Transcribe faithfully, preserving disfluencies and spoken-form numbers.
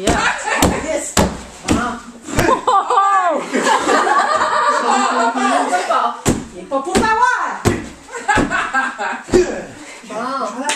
yeah. Like this. Uh-huh. Whoa! Football. Football. Football. Wow.